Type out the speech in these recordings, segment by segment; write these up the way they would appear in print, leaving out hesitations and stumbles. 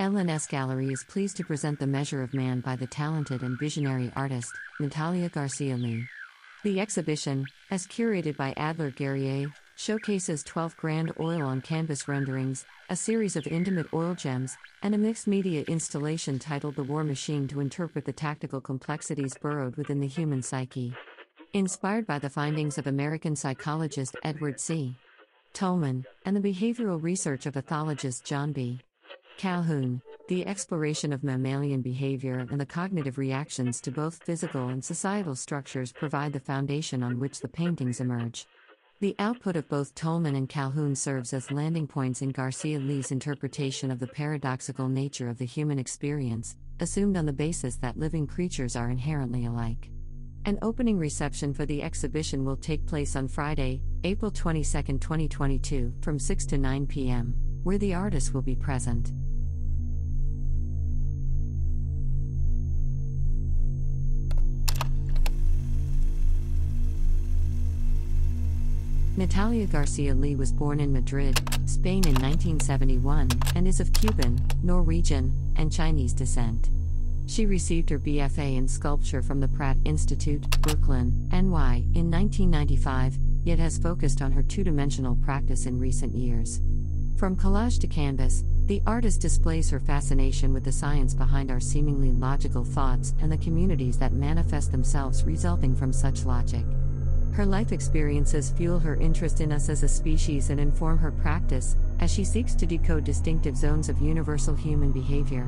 LNS Gallery is pleased to present The Measure of Man by the talented and visionary artist, Natalia Garcia-Lee. The exhibition, as curated by Adler Guerrier, showcases 12 grand oil on canvas renderings, a series of intimate oil gems, and a mixed media installation titled The War Machine to interpret the tactical complexities burrowed within the human psyche. Inspired by the findings of American psychologist Edward C. Tolman, and the behavioral research of ethologist John B. Calhoun, the exploration of mammalian behavior and the cognitive reactions to both physical and societal structures provide the foundation on which the paintings emerge. The output of both Tolman and Calhoun serves as landing points in Garcia-Lee's interpretation of the paradoxical nature of the human experience, assumed on the basis that living creatures are inherently alike. An opening reception for the exhibition will take place on Friday, April 22, 2022, from 6 to 9 p.m., where the artist will be present. Natalia Garcia-Lee was born in Madrid, Spain in 1971, and is of Cuban, Norwegian, and Chinese descent. She received her BFA in sculpture from the Pratt Institute, Brooklyn, NY, in 1995, yet has focused on her two-dimensional practice in recent years. From collage to canvas, the artist displays her fascination with the science behind our seemingly logical thoughts and the communities that manifest themselves resulting from such logic. Her life experiences fuel her interest in us as a species and inform her practice, as she seeks to decode distinctive zones of universal human behavior.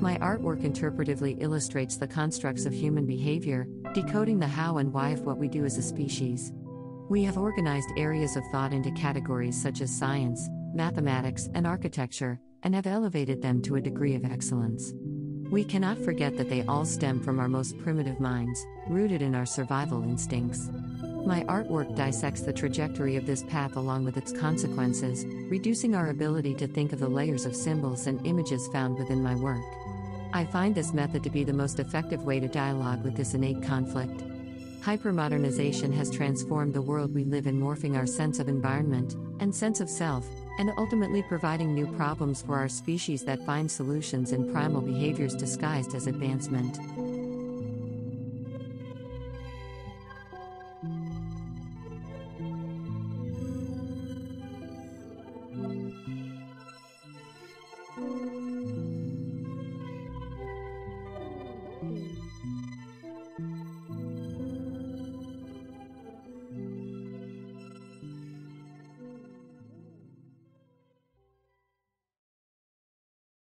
My artwork interpretively illustrates the constructs of human behavior, decoding the how and why of what we do as a species. We have organized areas of thought into categories such as science, mathematics, and architecture, and have elevated them to a degree of excellence. We cannot forget that they all stem from our most primitive minds, rooted in our survival instincts. My artwork dissects the trajectory of this path along with its consequences, reducing our ability to think of the layers of symbols and images found within my work. I find this method to be the most effective way to dialogue with this innate conflict. Hypermodernization has transformed the world we live in, morphing our sense of environment and sense of self, and ultimately providing new problems for our species that find solutions in primal behaviors disguised as advancement.